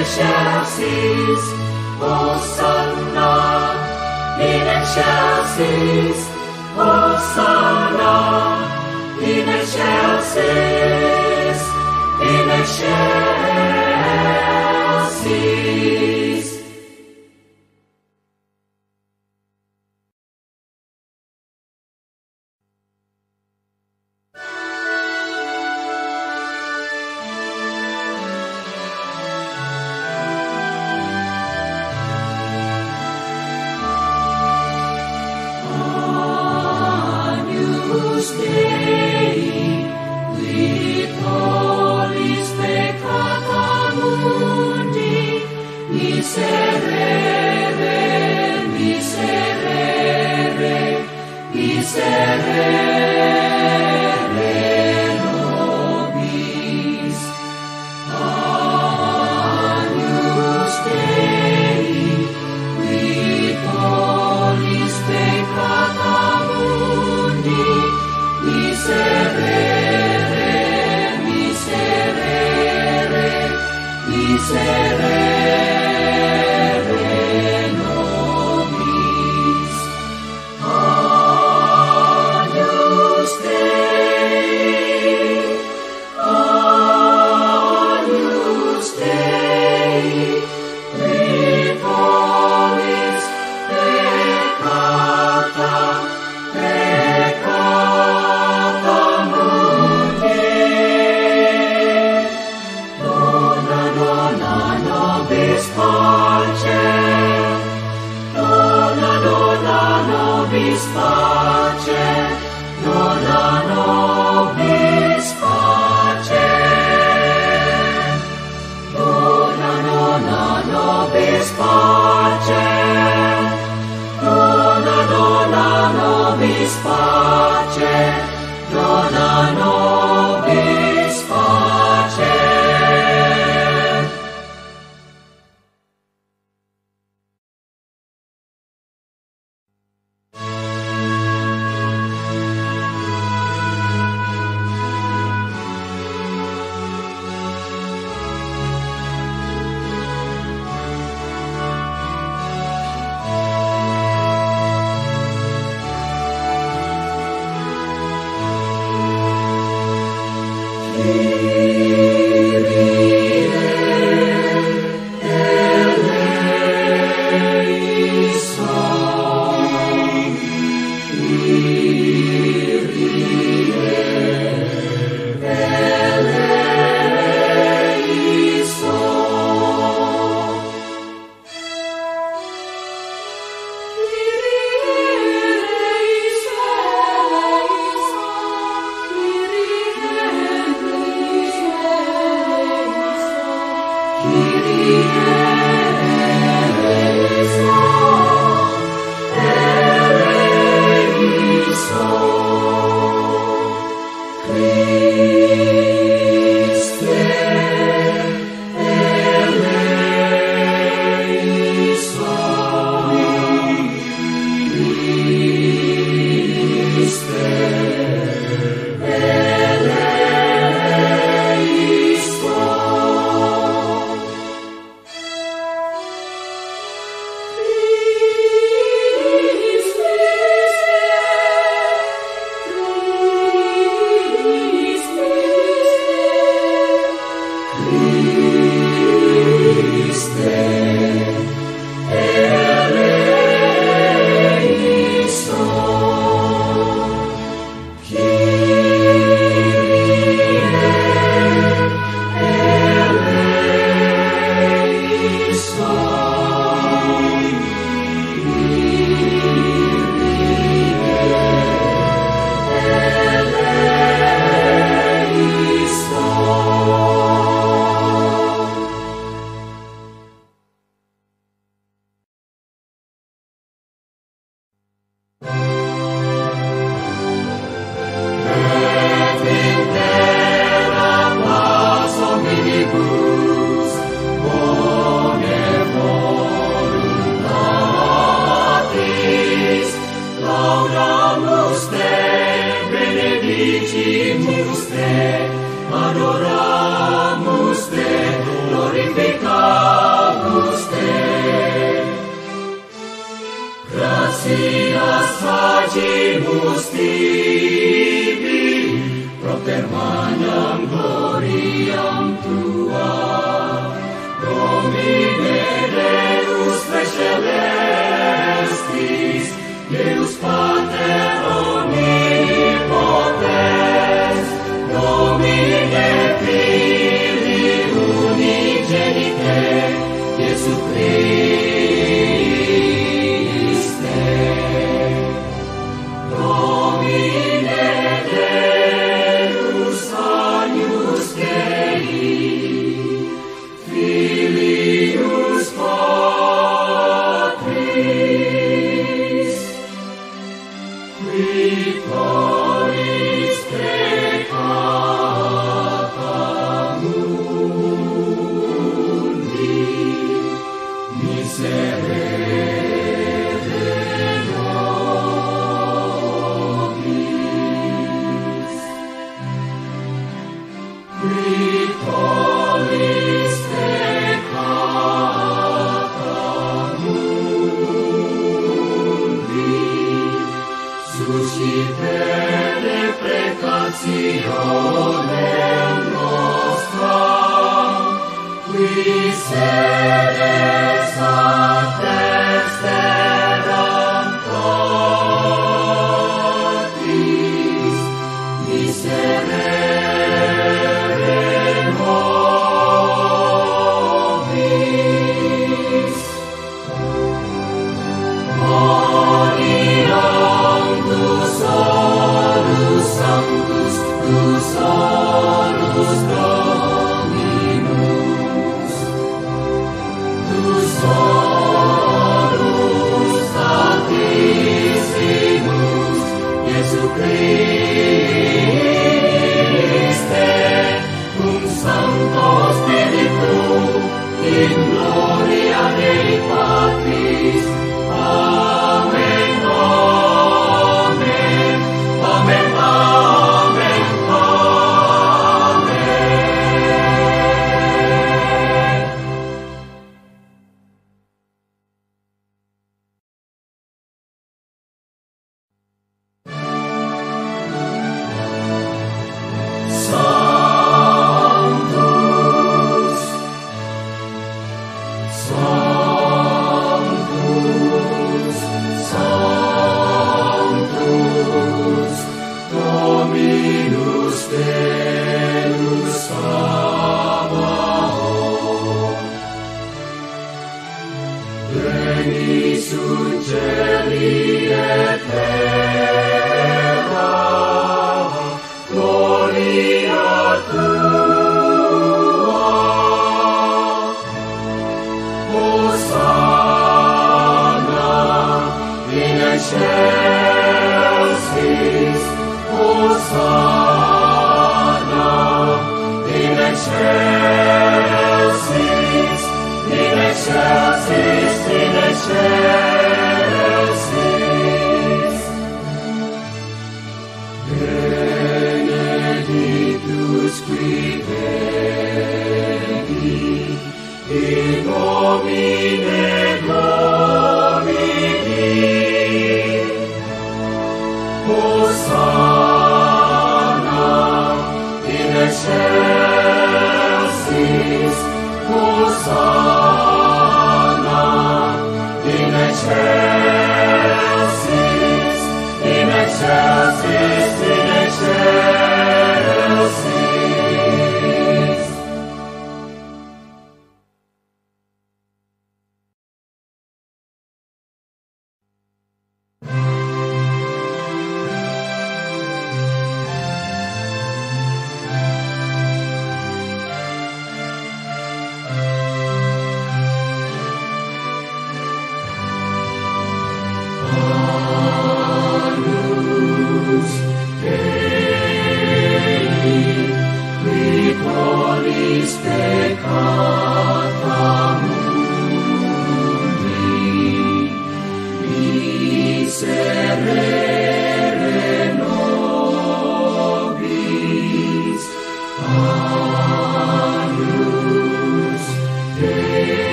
I shall cease, O Son of Light shall cease, O Son of Light shall cease, Light shall cease.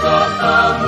Pecata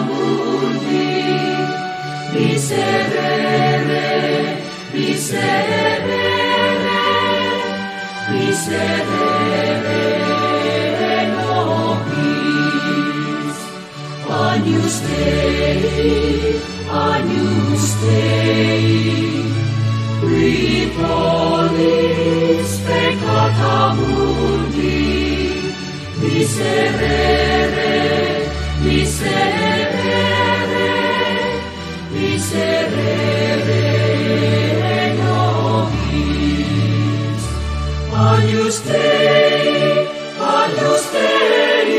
mundi miserere nobis. Agnus Dei, Agnus Dei, qui polis peccata mundi, miserere, miserere, miserere nobis. Agnus Dei, Agnus Dei,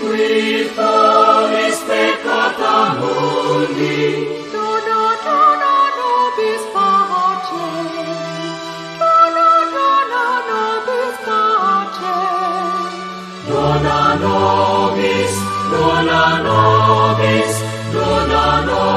qui polis peccata mundi, dona nobis, dona nobis, dona nobis.